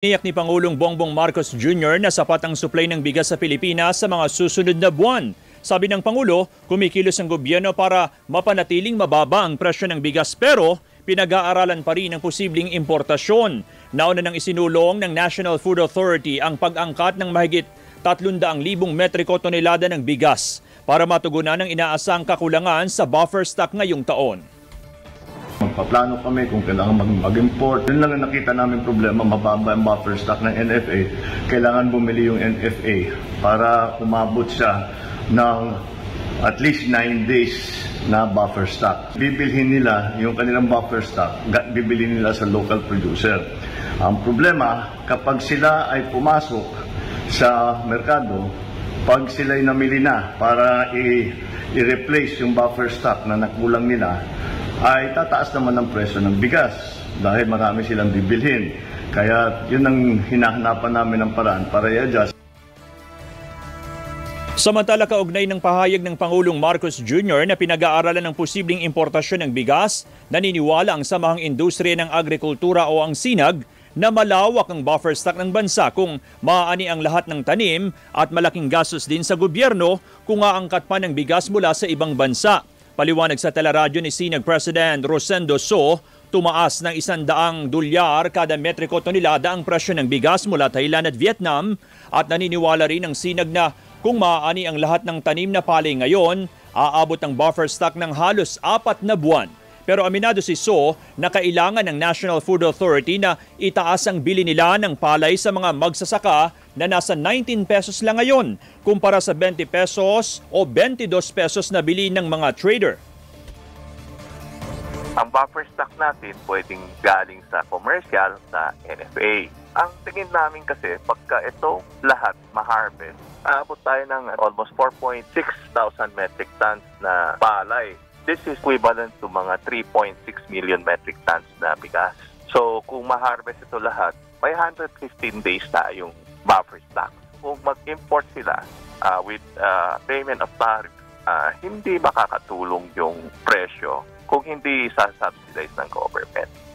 Iniyak ni Pangulong Bongbong Marcos Jr. na sapat ang supply ng bigas sa Pilipinas sa mga susunod na buwan. Sabi ng Pangulo, kumikilos ang gobyerno para mapanatiling mababa ang presyo ng bigas pero pinag-aaralan pa rin ang posibleng importasyon. Nauna nang isinulong ng National Food Authority ang pag-angkat ng mahigit 300,000 metriko tonelada ng bigas para matugunan ang inaasang kakulangan sa buffer stock ngayong taon. Magpaplano kami kung kailangan mag-import. Yun lang ang nakita namin problema, mababa ang buffer stock ng NFA. Kailangan bumili yung NFA para umabot siya ng at least 9 days na buffer stock. Bibilhin nila yung kanilang buffer stock, bibili nila sa local producer. Ang problema, kapag sila ay pumasok sa merkado, pag sila'y namili na para i-replace yung buffer stock na nakulang nila, ay tataas naman ang presyo ng bigas dahil marami silang bibilhin. Kaya yun ang hinahanapan namin ng paraan para i-adjust. Samantala, kaugnay ng pahayag ng Pangulong Marcos Jr. na pinag-aaralan ng posibleng importasyon ng bigas, naniniwala ang Samahang Industriya ng Agrikultura o ang Sinag na malawak ang buffer stock ng bansa kung maaani ang lahat ng tanim at malaking gastos din sa gobyerno kung aangkat pa ng bigas mula sa ibang bansa. Paliwanag sa teleradyo ni Sinag President Rosendo So, tumaas ng $100 kada metriko tonelada ang presyo ng bigas mula Thailand at Vietnam at naniniwala rin ang Sinag na kung maaani ang lahat ng tanim na palay ngayon, aabot ang buffer stock ng halos 4 na buwan. Pero aminado si So na kailangan ng National Food Authority na itaas ang bili nila ng palay sa mga magsasaka na nasa 19 pesos lang ngayon kumpara sa 20 pesos o 22 pesos na bili ng mga trader. Ang buffer stock natin pwedeng galing sa commercial na NFA. Ang tingin namin kasi pagka ito lahat ma-harvest, aabot tayo ng almost 4,600 metric tons na palay. This is equivalent to mga 3.6 million metric tons na bigas. So kung ma-harvest ito lahat, may 115 days tayong buffer stock. Kung mag-import sila with payment of tariff, hindi makakatulong yung presyo kung hindi sa subsidize ng government.